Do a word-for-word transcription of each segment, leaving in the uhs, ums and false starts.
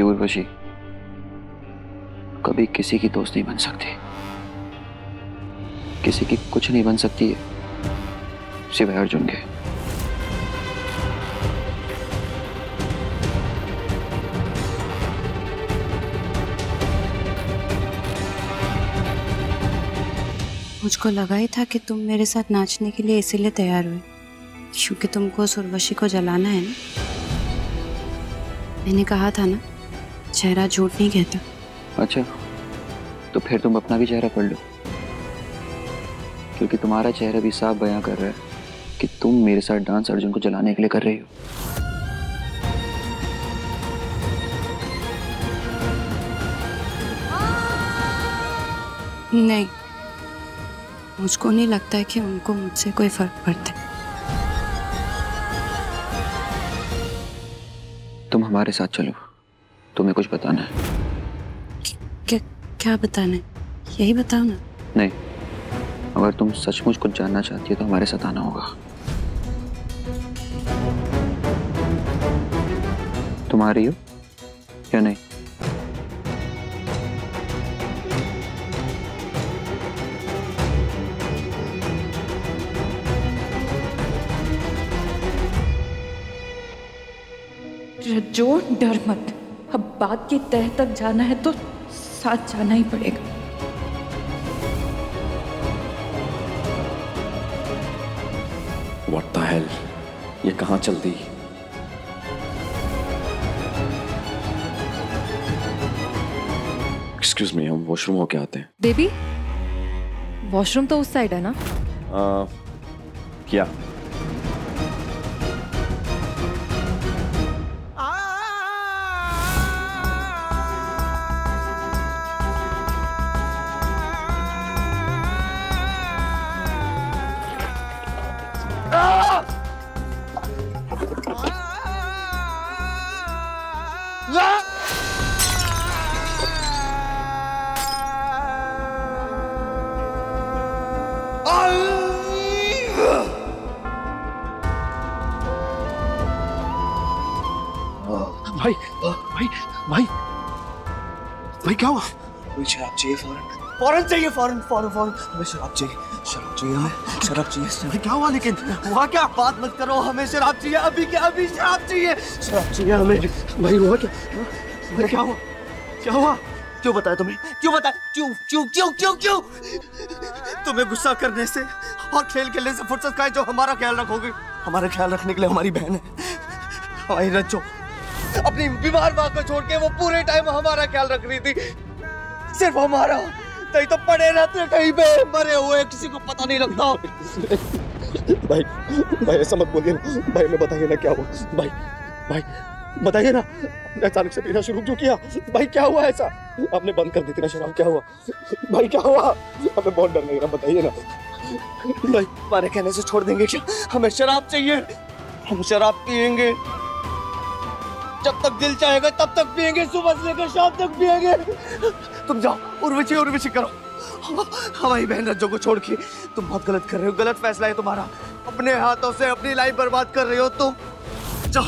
ये उर्वशी कभी किसी की दोस्त नहीं बन सकती, किसी की कुछ नहीं बन सकती है सिवाय अर्जुन के। मुझको लगा ही था कि तुम मेरे साथ नाचने के लिए इसीलिए तैयार हुए क्योंकि तुमको उस उर्वशी को जलाना है ना। मैंने कहा था ना चेहरा झूठ नहीं कहता। अच्छा तो फिर तुम अपना भी चेहरा पढ़ लो, क्योंकि तुम्हारा चेहरा भी साफ बयां कर रहा है कि तुम मेरे साथ डांस अर्जुन को जलाने के लिए कर रही हो। नहीं, मुझको नहीं लगता है कि उनको मुझसे कोई फर्क पड़ता है। तुम हमारे साथ चलो, तुम्हें कुछ बताना है। क्या क्या बताना है? यही बताओ ना। नहीं, अगर तुम सचमुच कुछ जानना चाहती हो तो हमारे साथ आना होगा। तुम आ रही हो या नहीं? रज्जो डर मत, अब बात की तह तक जाना है तो साथ जाना ही पड़ेगा। What the hell? ये कहाँ चल दी? Excuse me, हम वॉशरूम होके आते हैं। बेबी, वॉशरूम तो उस साइड है ना? आ, क्या? भाई भाई भाई भाई क्या हुआ? मुझे शराब चाहिए, फौरन फौरन चाहिए, फौरन फौरन फौरन हमें शराब चाहिए, शराब चाहिए, हमें शराब चाहिए। क्या हुआ? लेकिन वहाँ क्या बात मत करो, हमें शराब चाहिए अभी के अभी, शराब चाहिए, शराब चाहिए हमें। भाई हुआ क्या? भाई क्या हुआ? क्या हुआ? क्यों बताया तुम्हें? क्यों बताया? क्यों क्यों क्यों क्यों क्यों? तुम्हें गुस्सा करने से और खेल खेलने से फुर्सत का है जो हमारा ख्याल रखोगे। हमारा ख्याल रखने के लिए हमारी बहन है हमारी रज्जो। अपनी बीमार माँ को छोड़ के वो पूरे टाइम हमारा ख्याल रख रही थी, सिर्फ हमारा। नहीं तो पड़े रहते कहीं पे मरे हुए, किसी को पता नहीं लगता। भाई भाई ऐसा मत बोलिए भाई, मैं बताइए ना क्या हुआ भाई, भाई बताइए ना। अचानक से पीना शुरू क्यों किया भाई? क्या हुआ ऐसा? आपने बंद कर दी थी ना शराब, क्या हुआ भाई? क्या हुआ? हमें बहुत डर लग रहा, बताइए ना भाई। हमारे कहने से छोड़ देंगे क्या? हमें शराब चाहिए, हम शराब पियेंगे जब तक दिल चाहेगा, तब तक पिएंगे, सुबह से लेकर शाम तक पिएंगे। तुम जाओ उर्वशी उर्वशी करो, हमारी बहन रज्जो को छोड़ के। तुम बहुत गलत कर रहे हो, गलत फैसला है तुम्हारा, अपने हाथों से अपनी लाइफ बर्बाद कर रहे हो तुम। जाओ,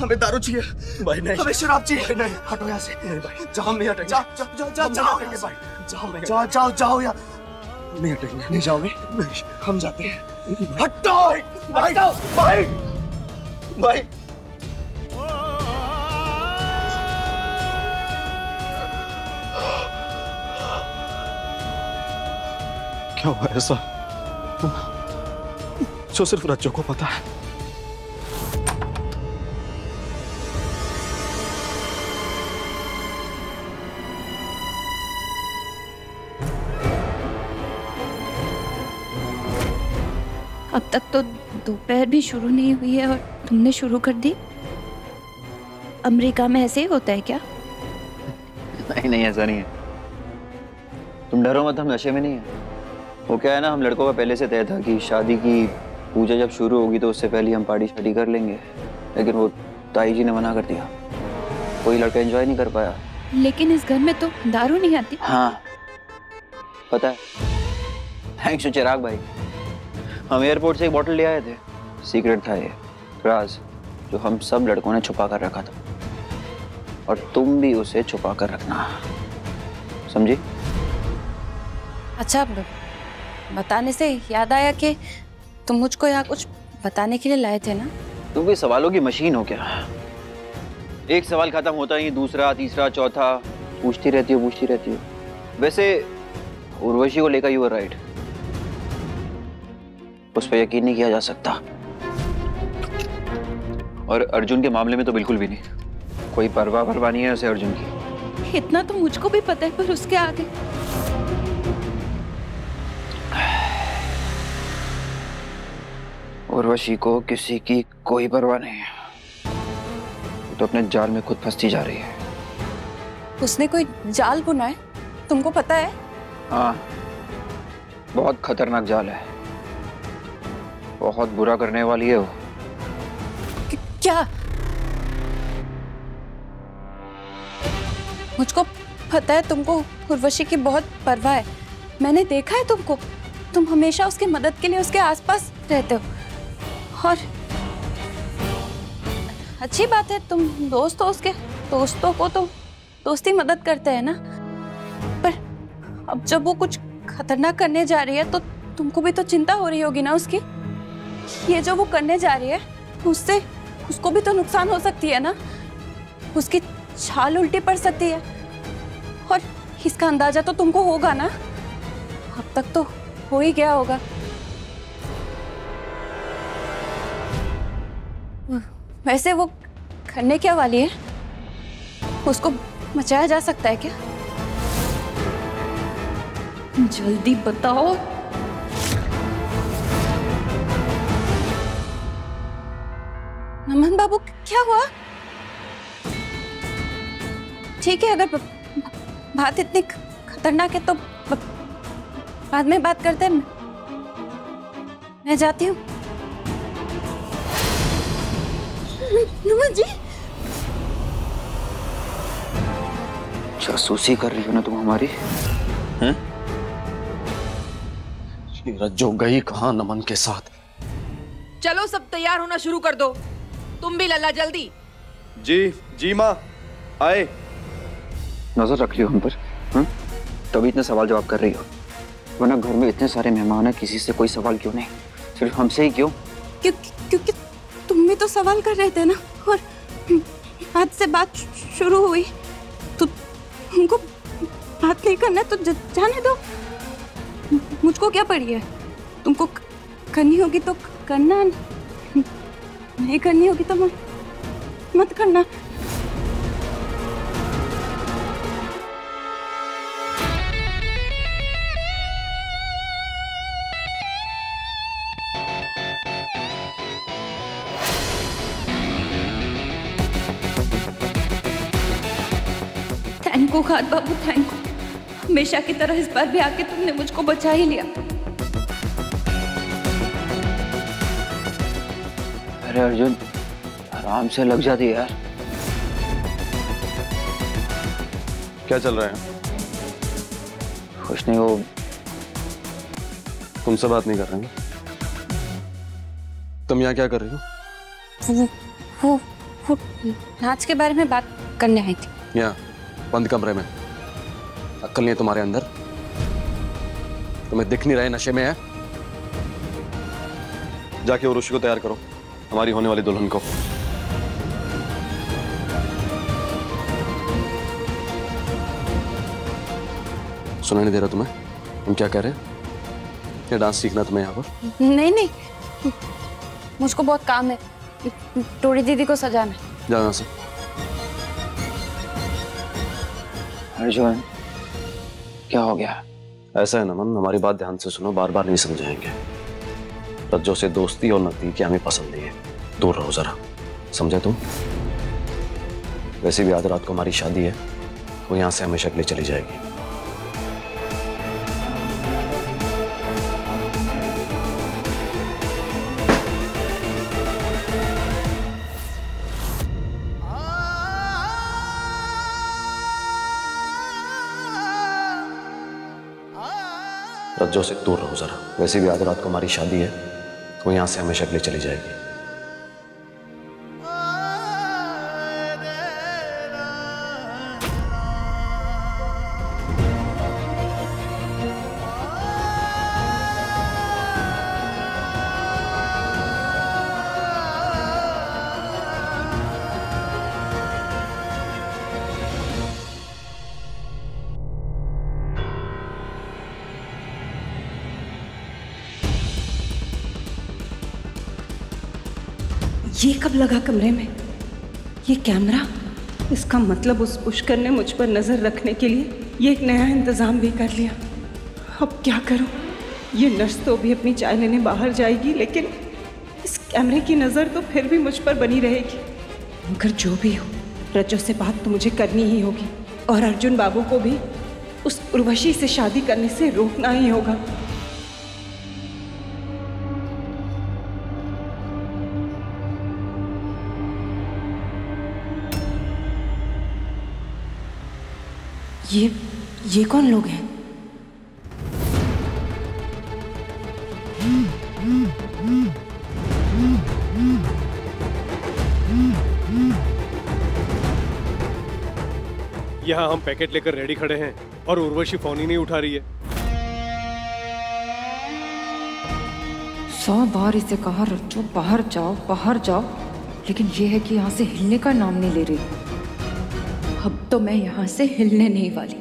हमें दारू चाहिए भाई, नहीं हमें शराब चाहिए, नहीं हटो यहाँ से भाई, जाओ मैं हटेंगे, जाओ जाओ जाओ जाओ जाओ यार, मैं हटेंगे नहीं, जाओ मैं, हम जाते हैं। हटो भाई भाई क्या हुआ ऐसा जो सिर्फ रज्जो को पता है? अब तक तो दोपहर भी शुरू नहीं हुई है और तुमने शुरू कर दी। अमेरिका में ऐसे ही होता है क्या? नहीं नहीं ऐसा नहीं है, तुम डरो मत, हम नशे में नहीं है। वो क्या है ना, हम लड़कों का पहले से तय था कि शादी की पूजा जब शुरू होगी तो उससे पहले हम पार्टी शादी कर लेंगे, लेकिन वो ताई जी ने मना कर दिया, कोई लड़का एंजॉय नहीं कर पाया। लेकिन इस घर में तो दारू नहीं आती। हाँ पता है, थैंक्स चिराग भाई, हम एयरपोर्ट से एक बोतल ले आए थे, सीक्रेट था ये राज जो हम सब लड़कों ने छुपा कर रखा था। और तुम भी उसे छुपा कर रखना, समझी? अच्छा, बताने से याद आया कि तुम मुझको यहाँ कुछ बताने के लिए लाए थे ना? तुम भी सवालों की मशीन हो क्या? एक सवाल खत्म होता ही दूसरा, तीसरा, चौथा, पूछती रहती हो पूछती रहती हो। वैसे उर्वशी को लेकर यू आर राइट, उस पर यकीन नहीं किया जा सकता, और अर्जुन के मामले में तो बिल्कुल भी नहीं, कोई परवाह परवाह नहीं है उसे अर्जुन की। इतना तो मुझको भी पता है, पर उसके आगे। उर्वशी को किसी की कोई परवाह नहीं है, तो अपने जाल में खुद फंसती जा रही है। उसने कोई जाल बुना है, तुमको पता है? हाँ, बहुत खतरनाक जाल है, बहुत बुरा करने वाली है वो। क्या? मुझको पता है तुमको उर्वशी की बहुत परवाह है, मैंने देखा है तुमको, तुम हमेशा उसकी मदद के लिए उसके आसपास रहते हो, और अच्छी बात है तुम दोस्त हो उसके, दोस्तों को तो दोस्ती मदद करते हैं ना, पर अब जब वो कुछ खतरनाक करने जा रही है तो तुमको भी तो चिंता हो रही होगी ना उसकी। ये जो वो करने जा रही है उससे उसको भी तो नुकसान हो सकती है ना, उसकी छाल उल्टी पड़ सकती है, और इसका अंदाजा तो तुमको होगा ना, अब तक तो हो ही गया होगा। वैसे वो करने क्या वाली है, उसको मचाया जा सकता है क्या? जल्दी बताओ। नमन बाबू, क्या हुआ? ठीक है, अगर बात इतनी खतरनाक है तो बाद में बात करते हैं, मैं जाती हूँ। नमन जी, जासूसी कर रही हो ना तुम हमारी? हैं? रज्जो गई कहाँ नमन के साथ? चलो सब तैयार होना शुरू कर दो, तुम भी लल्ला जल्दी। जी जी माँ, आए। नजर रख लियो हम पर, हाँ? तभी इतने सवाल जवाब कर रही हो, वरना घर में इतने सारे मेहमान हैं, किसी से कोई सवाल क्यों नहीं, सिर्फ हमसे ही क्यों? क्यों क्योंकि तुम भी तो सवाल कर रहे थे ना, और आज से बात शुरू हुई, तो तुमको बात नहीं करना तो जाने दो, मुझको क्या पड़ी है, तुमको करनी होगी तो करना, नहीं करनी होगी तो मत करना। थैंक यू खाद बाबू, थैंक यू, हमेशा की तरह इस बार भी आके तुमने मुझको बचा ही लिया। अरे अर्जुन, आराम से लग जाती यार। क्या चल रहा है? कुछ नहीं, वो तुमसे बात नहीं कर रहे हैं। तुम यहाँ क्या कर रही हो? वो वो नाच के बारे में बात करने आई थी। यहाँ बंद कमरे में? अक्ल नहीं है तुम्हारे अंदर? तुम्हें दिख नहीं रहा है नशे में है? जाके उर्वशी को तैयार करो, हमारी होने वाली दुल्हन को। सुना नहीं दे रहा तुम्हें हम क्या कह रहे हैं? क्या डांस सीखना तुम्हें यहाँ पर? नहीं नहीं, मुझको बहुत काम है, टोरी दीदी को सजाना है। जाओ यहाँ से। अर्जुन, क्या हो गया? ऐसा है नमन, हमारी बात ध्यान से सुनो, बार बार नहीं समझाएंगे। रज्जो से दोस्ती और नजदीकी हमें पसंद नहीं है, दूर रहो जरा, समझे तुम? वैसे भी आज रात को हमारी शादी है, वो यहाँ से हमेशा के लिए चली जाएगी। रज्जो से दूर रहो जरा, वैसे भी आज रात को हमारी शादी है, वो यहाँ से हमेशा के लिए चली जाएगी। ये कब लगा कमरे में? ये कैमरा? इसका मतलब उस पुष्कर ने मुझ पर नज़र रखने के लिए ये एक नया इंतज़ाम भी कर लिया। अब क्या करूं? ये नर्स तो भी अपनी चाय लेने बाहर जाएगी, लेकिन इस कैमरे की नज़र तो फिर भी मुझ पर बनी रहेगी। मगर जो भी हो, रज्जो से बात तो मुझे करनी ही होगी और अर्जुन बाबू को भी उस उर्वशी से शादी करने से रोकना ही होगा। ये ये कौन लोग हैं? यहाँ हम पैकेट लेकर रेडी खड़े हैं और उर्वशी फोन ही नहीं उठा रही है। सौ बार इसे कहा रज्जो बाहर जाओ बाहर जाओ, लेकिन यह है कि यहाँ से हिलने का नाम नहीं ले रही। अब तो मैं यहाँ से हिलने नहीं वाली।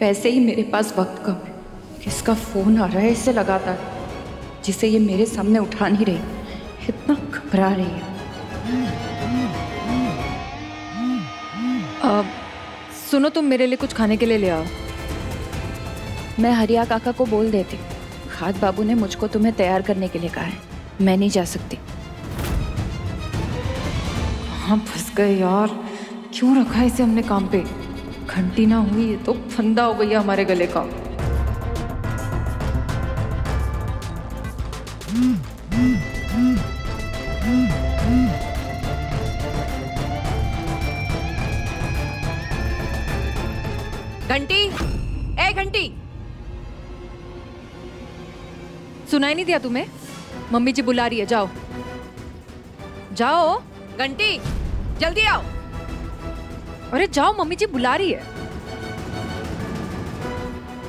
वैसे ही मेरे पास वक्त कम है। किसका फ़ोन आ रहा है इसे लगातार, जिसे ये मेरे सामने उठा नहीं रही। इतना घबरा रही है। अब सुनो, तुम मेरे लिए कुछ खाने के लिए ले आओ। मैं हरिया काका को बोल देती। खाद बाबू ने मुझको तुम्हें तैयार करने के लिए कहा है। मैं नहीं जा सकती। हाँ, फंस गए यार। क्यों रखा है इसे हमने काम पे? घंटी ना हुई है तो फंदा हो गया हमारे गले का। घंटी, ए घंटी, सुनाई नहीं दिया तुम्हें? मम्मी जी बुला रही है। जाओ जाओ। घंटी जल्दी आओ। अरे जाओ, मम्मी जी बुला रही है।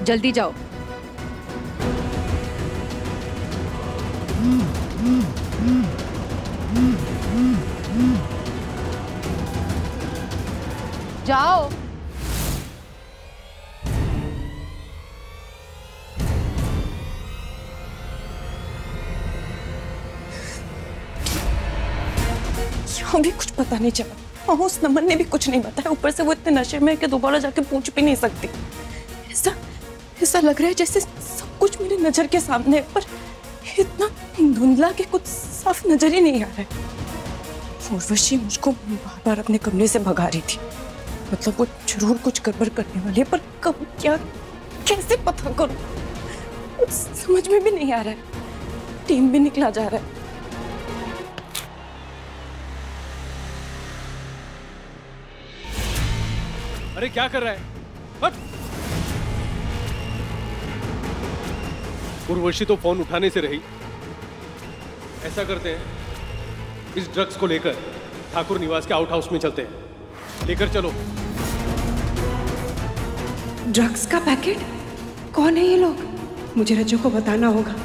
जल्दी जाओ। जाओ। हमें कुछ पता नहीं चला और उस नमन ने भी कुछ नहीं बताया। ऊपर से वो इतने नशे में है कि दोबारा जाके पूछ भी नहीं सकती। ऐसा ऐसा लग रहा है जैसे सब कुछ मेरी नज़र के सामने है, पर इतना धुंधला कि कुछ साफ नज़र ही नहीं आ रहा है। उर्वशी मुझको बार बार अपने कमरे से भगा रही थी। मतलब वो जरूर कुछ गड़बड़ करने वाली है, पर कब, क्या, कैसे पता करूँ? कुछ समझ में भी नहीं आ रहा है। टीम भी निकला जा रहा है। अरे क्या कर रहा है? हट। उर्वशी तो फोन उठाने से रही। ऐसा करते हैं, इस ड्रग्स को लेकर ठाकुर निवास के आउट हाउस में चलते हैं। लेकर चलो। ड्रग्स का पैकेट? कौन है ये लोग? मुझे रज्जो को बताना होगा,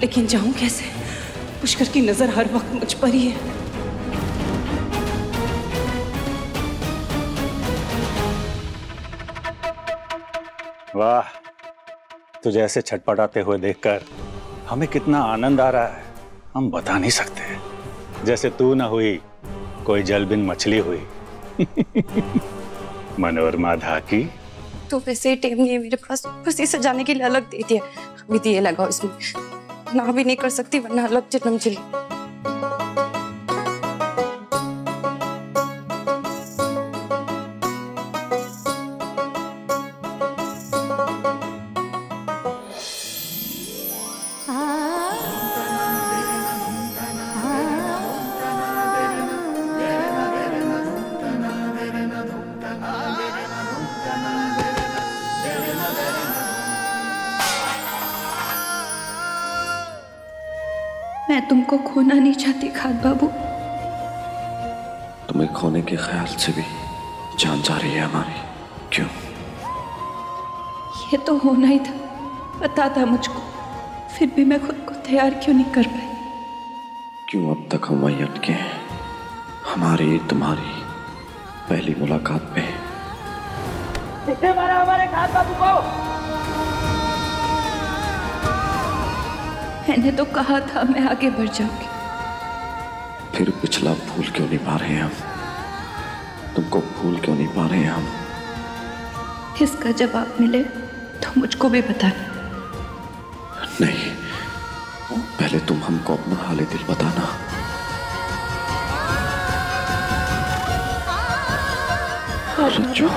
लेकिन जाऊं कैसे? पुष्कर की नजर हर वक्त मुझ पर ही है। वाह, तुझे ऐसे छटपटाते हुए देखकर हमें कितना आनंद आ रहा है हम बता नहीं सकते। जैसे तू ना हुई कोई जलबिन मछली हुई। मनोरमा धाकी। तो वैसे टेम ने मेरे पास बस इसे जाने के लिए अलग दे दिया। अभी दिए लगाओ इसमें, ना भी नहीं कर सकती वरना अलग चिटम चिल। मैं तुमको खोना नहीं चाहती खाद बाबू। तुम्हें खोने के ख्याल से भी जान जा रही है हमारी। क्यों? ये तो होना ही था, पता था मुझको, फिर भी मैं खुद को तैयार क्यों नहीं कर पाई? क्यों अब तक हम वहीं अटके हैं, हमारी तुम्हारी पहली मुलाकात पे? किसने मारा हमारे खाद बाबू को? मैंने तो कहा था मैं आगे बढ़ जाऊंगी। फिर पिछला भूल क्यों नहीं पा रहे हम? तुमको भूल क्यों नहीं पा रहे हम? इसका जवाब मिले तो मुझको भी बताना। नहीं, पहले तुम हमको अपना हाल दिल बताना। रज्जो,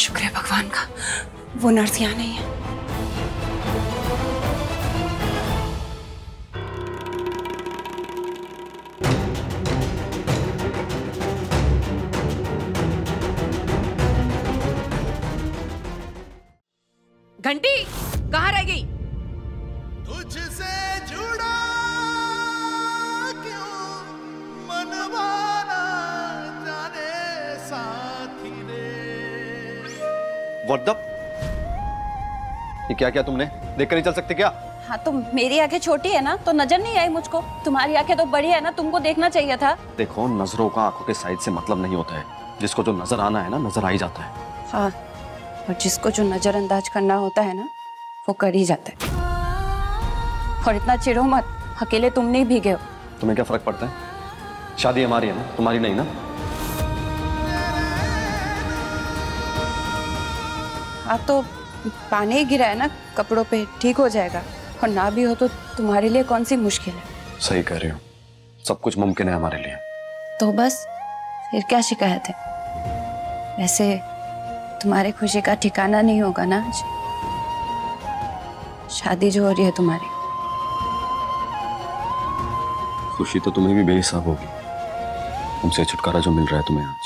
शुक्र है भगवान का वो नर्स यहाँ नहीं है। घंटी कहाँ रह गई? तुझसे जुड़ा क्यों मनवाना जाने साथी रे। What the? ये क्या क्या तुमने? देखकर नहीं चल सकते क्या? हाँ तो मेरी आंखें छोटी है ना तो नजर नहीं आई मुझको। तुम्हारी आंखें तो बड़ी है ना, तुमको देखना चाहिए था। देखो, नजरों का आंखों के साइड से मतलब नहीं होता है। जिसको जो नजर आना है ना नजर आ ही जाता है। हाँ, और जिसको जो नजरअंदाज करना होता है ना वो कर ही जाता है। और इतना चिढ़ो मत, अकेले तुम नहीं भीगे हो। तुम्हें क्या फर्क पड़ता है? शादी हमारी है ना, तुम्हारी नहीं ना। आप तो पानी गिरा है ना कपड़ों पे, ठीक हो जाएगा। और ना भी हो तो तुम्हारे लिए कौन सी मुश्किल है। सही कह रही हो, सब कुछ मुमकिन है हमारे लिए। तो बस फिर क्या शिकायत है? वैसे तुम्हारी खुशी का ठिकाना नहीं होगा ना आज, शादी जो हो रही है तुम्हारी। खुशी तो तुम्हें भी बेहिसाब होगी, तुमसे छुटकारा जो मिल रहा है तुम्हें आज।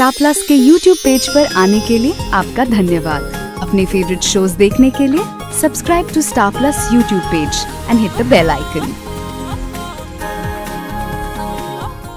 स्टार प्लस के यूट्यूब पेज पर आने के लिए आपका धन्यवाद। अपने फेवरेट शोज देखने के लिए subscribe to star Plus YouTube page and hit the bell icon.